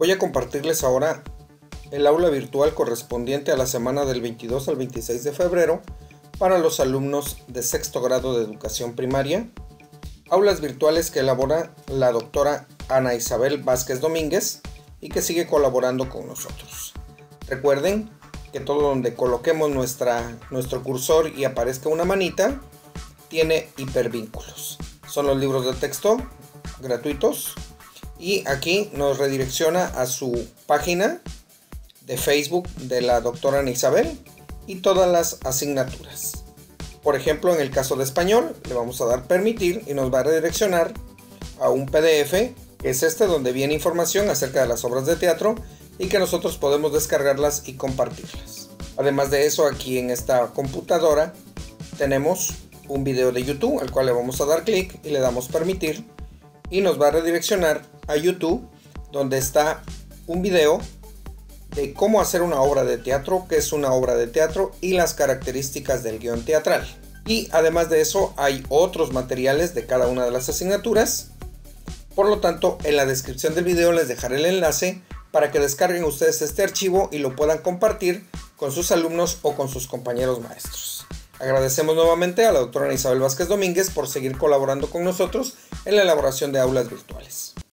Voy a compartirles ahora el aula virtual correspondiente a la semana del 22 al 26 de febrero para los alumnos de sexto grado de educación primaria. Aulas virtuales que elabora la doctora Ana Isabel Vázquez Domínguez y que sigue colaborando con nosotros. Recuerden que todo donde coloquemos nuestro cursor y aparezca una manita tiene hipervínculos. Son los libros de texto gratuitos y aquí nos redirecciona a su página de Facebook de la doctora Ana Isabel y todas las asignaturas. Por ejemplo, en el caso de español le vamos a dar permitir y nos va a redireccionar a un PDF, que es este donde viene información acerca de las obras de teatro y que nosotros podemos descargarlas y compartirlas. Además de eso, aquí en esta computadora tenemos un video de YouTube al cual le vamos a dar clic y le damos permitir y nos va a redireccionar a YouTube, donde está un video de cómo hacer una obra de teatro, qué es una obra de teatro y las características del guión teatral. Y además de eso hay otros materiales de cada una de las asignaturas. Por lo tanto, en la descripción del video les dejaré el enlace para que descarguen ustedes este archivo y lo puedan compartir con sus alumnos o con sus compañeros maestros. Agradecemos nuevamente a la doctora Ana Isabel Vázquez Domínguez por seguir colaborando con nosotros en la elaboración de aulas virtuales.